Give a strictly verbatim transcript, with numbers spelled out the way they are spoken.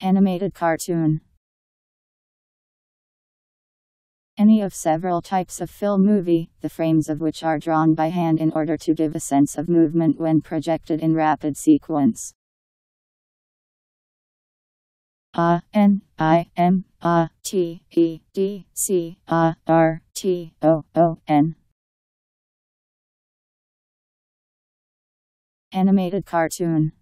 Animated cartoon. Any of several types of film movie, the frames of which are drawn by hand in order to give a sense of movement when projected in rapid sequence. A N I M A T E D C A R T O O N Animated cartoon.